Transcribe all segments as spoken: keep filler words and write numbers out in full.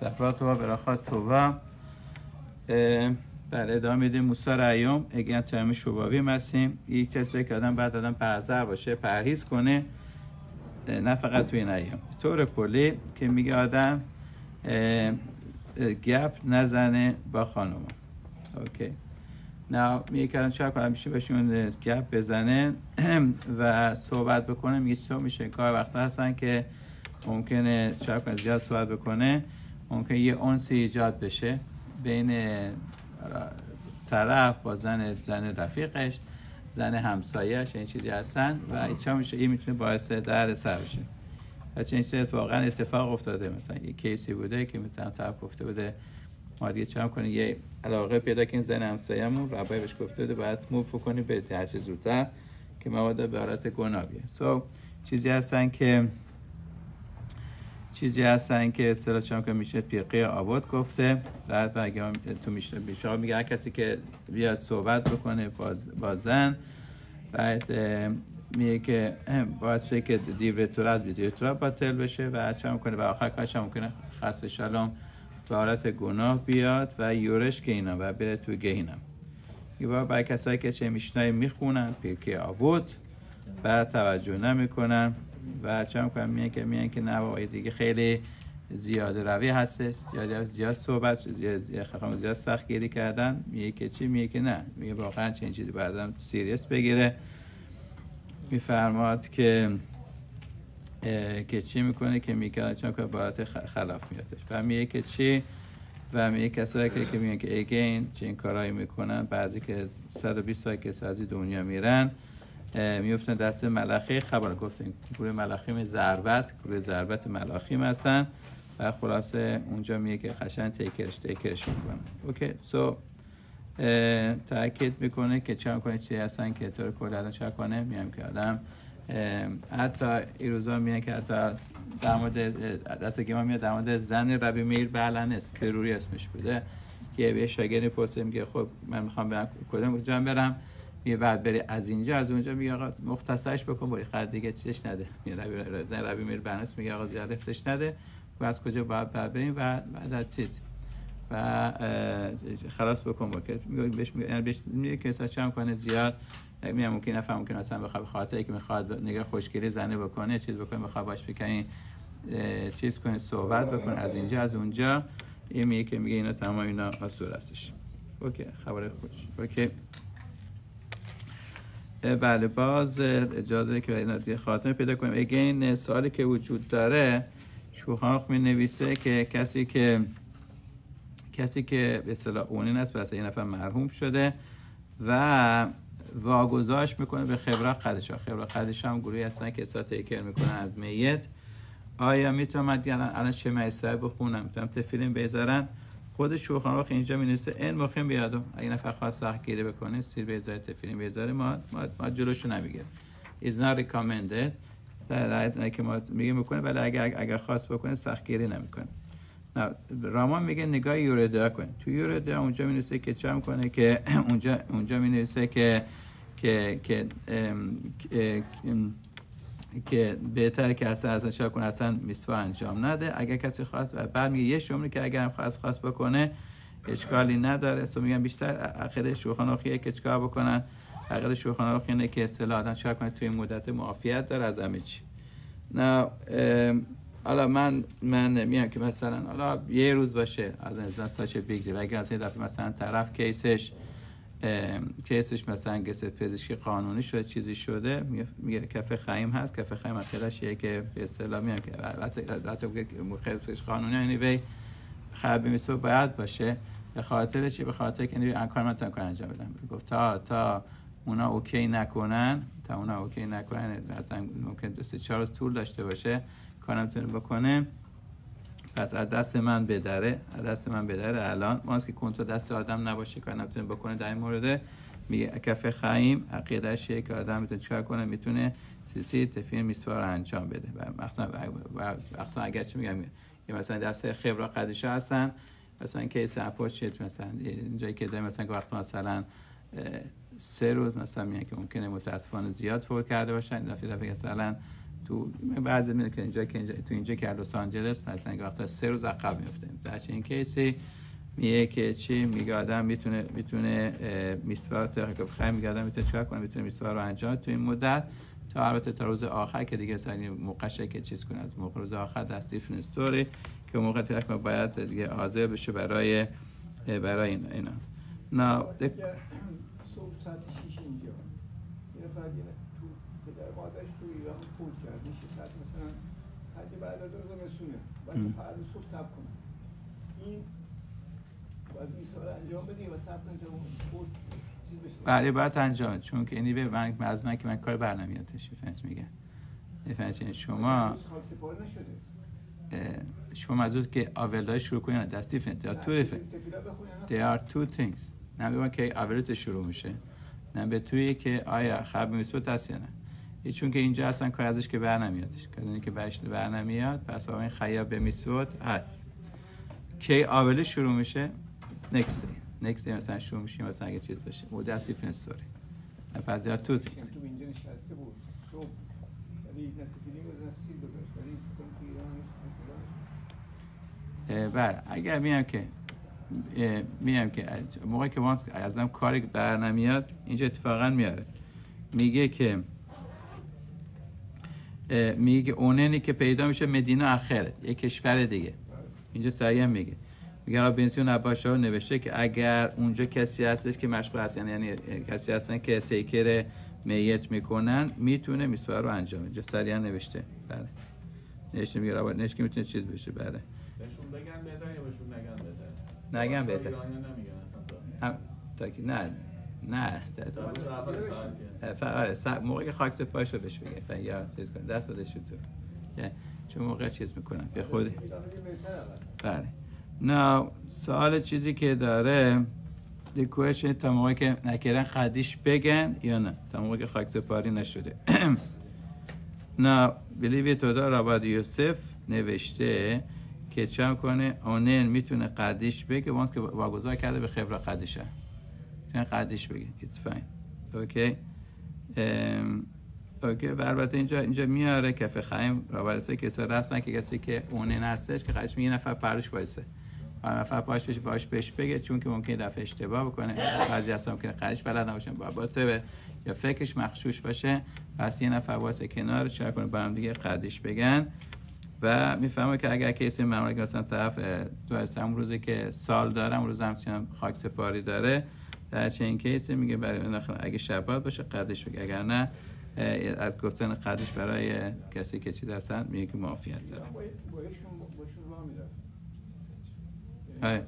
سقراط و براخات توبه. بله ادامه میدیم. موسی رعیوم اگه تایم شبابیم هستیم. یک چیزی که آدم بعد آدم پرهیزگار باشه، پرهیز کنه، نه فقط توی این ایام. طور کلی که میگه آدم گپ نزنه با خانوم. اوکی. نه میگه چرا کار میشه بهشون گپ بزنه و صحبت بکنه، میگه چطور میشه کار وقتا هستن که ممکنه چرا کار زیاد صحبت بکنه، ممکنه یه انسی ایجاد بشه بین طرف با زن زن رفیقش، زن همسایه‌اش، این چیزی هستن و ایچا میشه این میتونه باعث درد سر بشه. بچه این چیز واقعا اتفاق افتاده، مثلا یه کیسی بوده که میتونم طرف گفته بوده ما دیگه چم کنیم یه علاقه پیدا کنیم زن همسایه‌مون، ربای بهش گفته بوده باید موف کنیم به هر چه زودتر که مبادا به حالت گناه بیه. سو so, چیزی هستن که چیزی هستن که اصطلاحاً چم که میشه پیقی آباد گفته. بعد اگه تو میشه بیشتر میگه هر کسی که بیاد صحبت بکنه با زن، بعد میگه که باید شده که دیو تورات به دیو تورات باطل بشه و چه میکنه و آخر کارش میکنه خصف شلام به حالت گناه بیاد و یورش گهینم و بره تو گهینم. یه بار برای کسایی که چه میشنایی میخونن پیرکی آبود و توجه نمیکنن و چه میکنن، میگه که میگن که نه دیگه خیلی زیاد روی هستش، زیاد زیاد صحبت، خیلی زیاد سخت گیری کردن. میگه که چی؟ میگه که نه، میگه واقعا چه این چیزی بعدم سیریس بگیره. میفرماد که که چی میکنه که میکنه چون که باید خلاف میادش و میگه که چی و میگه کسایی که میگن که اگین چه این کارهایی میکنن، بعضی که صد و بیست سال که از دنیا میرن میفتن دست ملخی. خبر گفتن گروه ملخیم ضربت، گروه ضربت ملخیم هستن و خلاصه اونجا میگه که خشن تیکرش تیکرش میکنن. اوکی سو so, تأکید میکنه که چه میکنه چی هستن که طور کلی آدم چه کنه. میگم که آدم حتی این روزا میگن که حتی در مورد حتی گیما میاد در مورد زن ربی میر بلنس پروری اسمش بوده که به شاگردی پرسه میگه خب من میخوام برم کدوم جا برم، میگه بعد بری از اینجا از اونجا، میگه آقا مختصرش بکن برای خرد دیگه چیزش نده. میگه ربی زن ربی میر بلنس میگه آقا زیاد رفتش نده و از کجا باید بریم و بعد چیز و خلاص بکن بکن. میگه بهش میگه بهش میگه که اصلا چم کنه زیاد میگم ممکن نفهم ممکن اصلا بخواد خاطری که میخواد نگاه خوشگلی زنه بکنه چیز بکنه بخواد باش بکنین چیز کنه صحبت بکنه از اینجا از اونجا. این میگه که میگه اینا تمام اینا قصور هستش. اوکی خبر خوش. اوکی بله باز اجازه که اینا دیگه خاتمه پیدا کنیم. اگه این سوالی که وجود داره شوخانخ می نویسه که کسی که کسی که به اصطلاح اونین است واسه این نفر مرحوم شده و واگذارش میکنه به خبره قدشا. خبره قدشا هم گروهی هستن که اصطلاح تیکر میکنن از میت. آیا میتونم یعنی الان شمع اسرائیل بخونم، میتونم تفیلین بذارن؟ خود شوخانخ اینجا مینویسه این مخیم بیادم اگه نفر خواست سخت گیره بکنه سیر بذاره تفیلین بذاره ما ما, ما جلوشو نمیگیریم. is not recommended تا که ما میگیم میکنه، ولی اگر اگر خواست بکنه سخت گیری نمیکنه. رامان میگه نگاه یوردا کن. تو یوردا اونجا مینویسه که چم کنه که اونجا اونجا مینویسه که که که که بهتره که اصلا اصلا چه کنه اصلا میسوا انجام نده اگر کسی خواست. و بعد میگه یه شمری که اگر هم خواست خواست بکنه اشکالی نداره. اصلا میگم بیشتر عقیده شوخانخیه که چیکار بکنن. عقیده شوخانخیه اینه که اصطلاح آدم چه کنه توی مدت معافیت داره از همه چی. نه حالا من من میگم که مثلا حالا یه روز باشه از این ساش بیگ و اگه از این دفعه مثلا طرف کیسش کیسش مثلا کیس پزشکی قانونی شده چیزی شده، میگه کف خیم هست. کف خیم اصلاش یه که به اصطلاح میگم که البته مخالفش قانونی یعنی وی خرابی میشه باید باشه. به خاطر چی؟ به خاطر که این کار من تا انجام بدم. گفت تا تا اونا اوکی نکنن تا اونا اوکی نکنن مثلا ممکن دو سه چهار روز طول داشته باشه کارم تونه بکنه. پس از دست من بدره از دست من بدره الان ماست که کنترل دست آدم نباشه کارم تونه بکنه. در این مورد میگه کف خیم عقیده‌اش اینه که آدم میتونه چیکار کنه، میتونه سیسی تفین میسوار انجام بده. و مثلا مثلا اگر چی میگم مثلا دست خبره قدشه هستن مثلا کیس عفو چت مثلا اینجایی که داریم مثلا وقت مثلا سه روز مثلا میگن که ممکنه متاسفانه زیاد فور کرده باشن. دفعه دفعه مثلا تو بعضی میگن اینجا که اینجا تو اینجا که لس آنجلس مثلا یک وقتا سه روز عقب میافتیم. در چنین کیسی میگه که چی میگه آدم میتونه میتونه میسوار ترکف خیر میگه آدم میتونه چیکار کنه، میتونه میسوار رو انجام تو این مدت تا البته تا روز آخر که دیگه سنی موقعشه که چیز کنه، از موقع روز آخر دستی فنستوری که موقع ترکف باید دیگه حاضر بشه برای برای اینا اینا نه دک... صبح ساعت شش اینجا یه فرد یه تو پدر مادرش تو ایران فوت کرد میشه ساعت مثلا حتی بعد از زمستونه باید فردا صبح صبر کنه این باید میسار انجام بدیم و صبر کنیم که فوت چیز بشه بله باید انجام چون که اینی به من از من که من کار برنمیاتش فهمت میگم بفرمایید شما خالص سپاری نشده شما مزود که اولای شروع کنین دستی فنت یا تو they are two things نمیدونم که اولت شروع میشه نه به تویی که آیا خب مثبت است یا نه این چون که اینجا اصلا کار ازش که برنمیادش کاری که بهش برنمیاد پس اون خیا به مثبت هست کی اول شروع میشه next day next day مثلا شروع میشه مثلا اگه چیز باشه مدتی فنت استوری پس یا تو تو اینجا نشسته بود صبح ولی نتیجه نمی‌رسید بله اگر میام که میام که موقعی که وانس ازم کاری برنمیاد اینجا اتفاقا میاره میگه که میگه اوننی که پیدا میشه مدینه آخره یک کشور دیگه اینجا سریع میگه میگه را بنسیون عباشا نوشته که اگر اونجا کسی هستش که مشغول هست یعنی کسی هستن که تیکر میت میکنن میتونه میسوار رو انجام اینجا سریع نوشته بله نوشته میگه را نش که میتونه چیز بشه بله بهشون بگن بهتر یا بهشون نگن بهتر؟ نگن بهتر نمیگن اصلا نه نه فقط موقع که خاک سپاهش رو بهش بگن یا چیز کنن دست بدش تو چون موقع چیز میکنن به خود بله نه سوال چیزی که داره دیگه تا موقعی که نکردن خدیش بگن یا نه تا موقعی که خاک سپاری نشده نه بلیوی تودا رابط یوسف نوشته که چم کنه اونن میتونه قدیش بگه وانس که واگذار کرده به خبره قدیشه میتونه قدیش بگه it's fine اوکی اوکی و البته اینجا اینجا میاره کف خیم رابرسای کسا رسن که کسی که اونن هستش که قدیش میگه نفر پروش بایسته و نفر پاش بشه باش بهش بگه چون که ممکنه دفعه اشتباه بکنه بعضی هستن ممکنه قدیش بلد نباشن باباته یا فکرش مخشوش باشه پس یه نفر واسه کنار چرا کنه با هم دیگه قدیش بگن و میفهمم که اگر کسی معمولا که مثلا طرف دو از همون روزی که سال دارم روز همچنان خاک سپاری داره در چنین کیسی میگه برای اگه شبات باشه قدش بگه اگر نه از گفتن قدش برای کسی که چیز هستن میگه که معافیت داره بله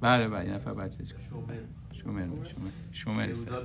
بله بله این نفر بچه شومر شومر شومر